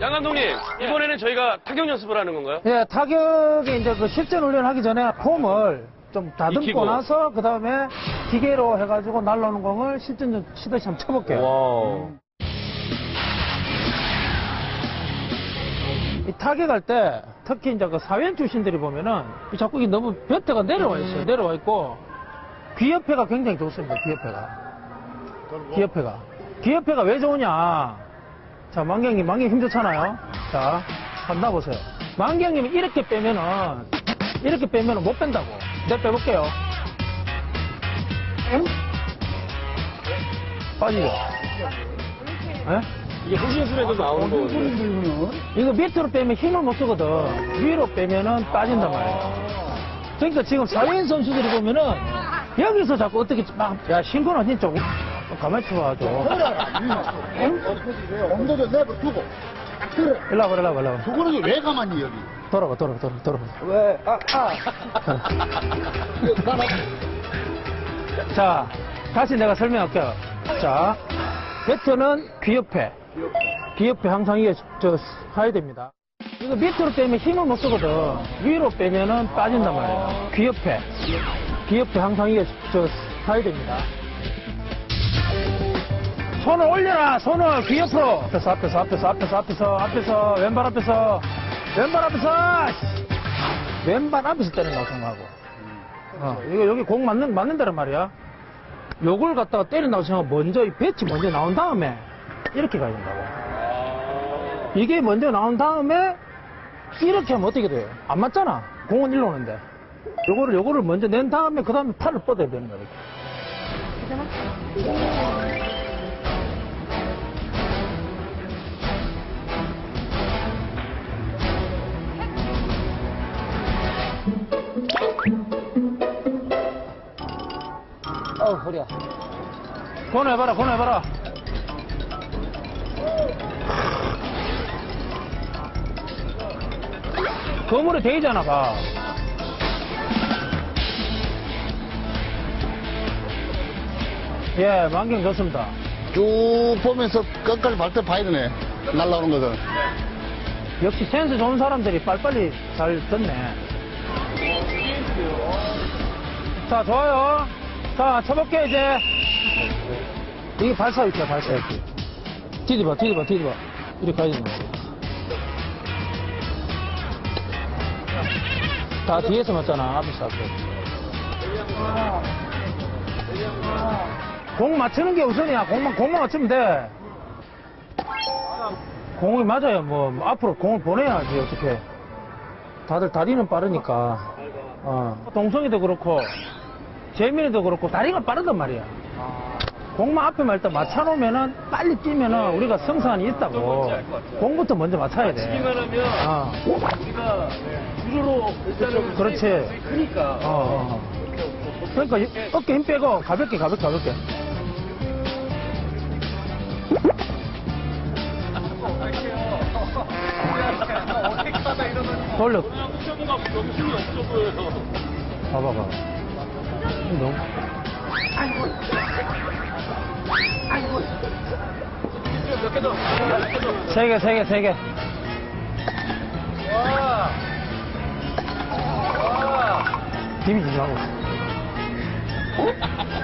양 감독님, 이번에는 저희가 타격 연습을 하는 건가요? 네, 타격에 이제 그 실전 훈련 하기 전에 폼을 좀 다듬고 익히고. 나서 그 다음에 기계로 해가지고 날아오는 공을 실전 치듯이 한번 쳐볼게요. 이 타격할 때 특히 이제 그 사회인 출신들이 보면은 자꾸 이게 너무 벼트가 내려와 있어요. 내려와 있고 귀협회가 굉장히 좋습니다. 귀협회가 왜 좋으냐? 자, 만기 형님 힘 좋잖아요. 자, 한번 놔보세요. 만기 형님이 이렇게 빼면은 못 뺀다고. 내가 빼볼게요. 응? 빠지죠? 예? 이게 흥신술에도 나오는 거거든요. 이거 밑으로 빼면 힘을 못 쓰거든. 위로 빼면은 빠진단 말이에요. 그러니까 지금 사회인 선수들이 보면은 여기서 자꾸 어떻게 막, 야, 신고는 진짜. 가만히 있어봐, 좀. 엉덩이 내버 두고. 일로 와봐. 저거는 왜 가만히 여기? 돌아봐. 왜? 자, 다시 내가 설명할게요. 자, 배터는 귀 옆에 항상 이게 해야 됩니다. 이거 밑으로 빼면 힘을 못 쓰거든. 위로 빼면은 빠진단 말이에요. 귀 옆에 항상 이게 해야 됩니다. 손을 올려라! 손을 귀 옆으로! 앞에서, 왼발 앞에서 때린다고 생각하고. 이거 여기 공 맞는다란 말이야. 요걸 갖다가 때린다고 생각하고 먼저 이 배치 먼저 나온 다음에 이렇게 가야 된다고. 이게 먼저 나온 다음에 이렇게 하면 어떻게 돼요? 안 맞잖아. 공은 일로 오는데. 요거를 먼저 낸 다음에 그 다음에 팔을 뻗어야 되는 거야. 이렇게. 어우, 허리야. 권해봐라. 거물에 대이잖아, 봐. 예, 만경 좋습니다. 쭉 보면서 끝까지 발톱 봐야 되네. 날라오는 거든. 역시 센스 좋은 사람들이 빨리빨리 잘 듣네. 자, 좋아요. 자, 쳐볼게, 이제. 이게 발사육이야, 발사육. 뒤집어. 이렇게 가야 된다. 다 뒤에서 맞잖아, 앞에서. 공 맞추는 게 우선이야. 공만 맞추면 돼. 공이 맞아요, 뭐. 앞으로 공을 보내야지, 어떻게. 다들 다리는 빠르니까. 동성이도 그렇고. 재민이도 그렇고 다리가 빠르단 말이야. 공만 앞에만 일단 맞춰놓으면은 빨리 뛰면은 우리가 승산이 있다고. 공부터 먼저 맞춰야 돼. 맞추기만 하면 우리가 주로로 일단은 그렇지. 크니까. 그러니까 어깨 힘 빼고 가볍게. 돌려. 너무 힘이 없어 보여서. 봐봐. 아이고. 세 개. 와. 힘이 지나고.